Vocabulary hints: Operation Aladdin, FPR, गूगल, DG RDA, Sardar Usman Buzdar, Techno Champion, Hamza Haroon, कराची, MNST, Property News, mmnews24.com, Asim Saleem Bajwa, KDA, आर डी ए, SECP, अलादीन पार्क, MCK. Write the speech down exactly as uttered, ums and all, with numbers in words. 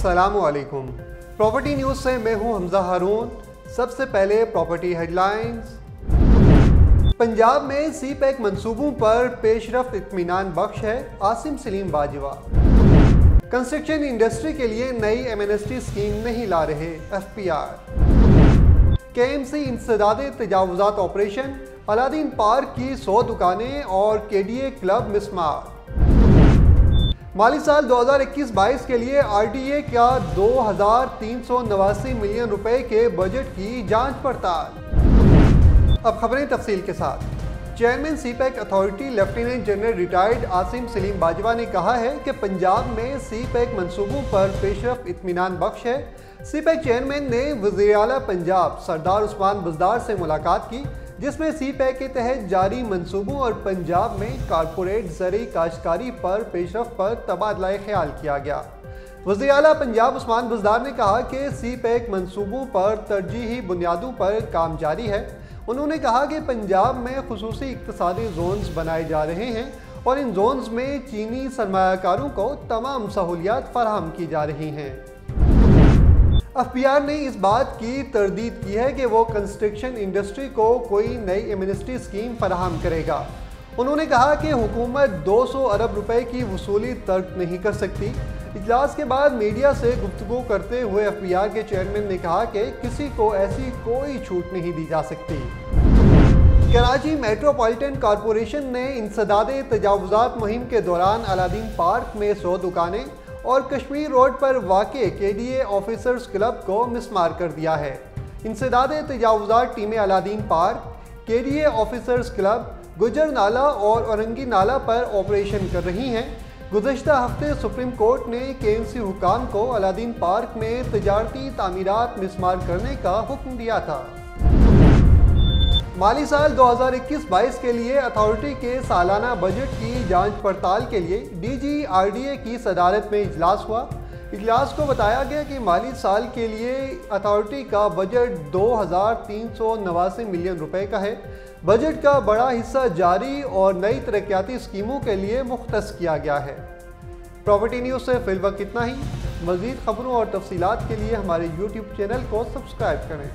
अस्सलामुअलैकुम। Property news से मैं हूं हमजा हारून। सबसे पहले प्रॉपर्टी हेडलाइंस। पंजाब में सी पैक मनसूबों पर पेशरफ इत्मीनान बख्श है आसिम सलीम बाजवा। कंस्ट्रक्शन इंडस्ट्री के लिए नई M N S T scheme नहीं ला रहे F P R. K M C इंसदादे तजावुजात ऑपरेशन अलादीन पार्क की सौ दुकानें और के डी ए क्लब मिसमार। माली साल दो हज़ार इक्कीस बाईस के लिए आर डी ए का दो हजार तीन सौ नवासी मिलियन रुपए के बजट की जांच पड़ताल। अब खबरें तफसील के साथ। Chairman CPEC authority lieutenant general retired Asim Saleem Bajwa ने कहा है कि पंजाब में सी पैक मनसूबों पर पेशरफ इत्मीनान बख्श है। सी पैक चेयरमैन ने वज़ीर आला पंजाब सरदार उस्मान बुजदार से मुलाकात की, जिसमें सी पैक के तहत जारी मनसूबों और पंजाब में कारपोरेट ज़रिए काश्तकारी पर पेशरफ पर तबादला ख्याल किया गया। वज़ीर आला पंजाब उस्मान बुज़दार ने कहा कि सी पैक मनसूबों पर तरजीही बुनियादों पर काम जारी है। उन्होंने कहा कि पंजाब में खुसूसी इक्तसादी जोन्स बनाए जा रहे हैं और इन जोन्स में चीनी सरमायाकारों को तमाम सहूलियात फराहम की जा रही हैं। एफ पी आर ने इस बात की तरदीद की है कि वो कंस्ट्रक्शन इंडस्ट्री को कोई नई M N S T scheme फराहम करेगा। उन्होंने कहा कि हुकूमत दो सौ अरब रुपए की वसूली तर्क नहीं कर सकती। इजलास के बाद मीडिया से गुफ्तगू करते हुए एफ पी आर के चेयरमैन ने कहा कि किसी को ऐसी कोई छूट नहीं दी जा सकती। कराची मेट्रोपॉलिटन कॉरपोरेशन ने इंसदादे तजावुजात मुहिम के दौरान अलादीन पार्क में सौ दुकानें और कश्मीर रोड पर वाक़े के डी ए ऑफिसर्स क्लब को मिसमार कर दिया है। इंसदादे तजावुजात टीमें अलादीन पार्क, K D A officers club, Gujjar Nala और औरंगी नाला पर ऑपरेशन कर रही हैं। गुज़श्ता हफ्ते सुप्रीम कोर्ट ने के एम सी हुकाम को अलादीन पार्क में तजारती तामीरात मिसमार करने का हुक्म दिया था। माली साल दो हज़ार इक्कीस बाईस के लिए अथॉरिटी के सालाना बजट की जांच पड़ताल के लिए D G आर डी ए की सदारत में इजलास हुआ। इजलास को बताया गया कि माली साल के लिए अथॉरिटी का बजट दो हज़ार तीन सौ नवासी मिलियन रुपए का है। बजट का बड़ा हिस्सा जारी और नई तरक्याती स्कीमों के लिए मुख्तस किया गया है। प्रॉपर्टी न्यूज़ से फिल वक्त इतना ही। मज़ीद खबरों और तफसीलात के लिए हमारे यूट्यूब चैनल को सब्सक्राइब करें।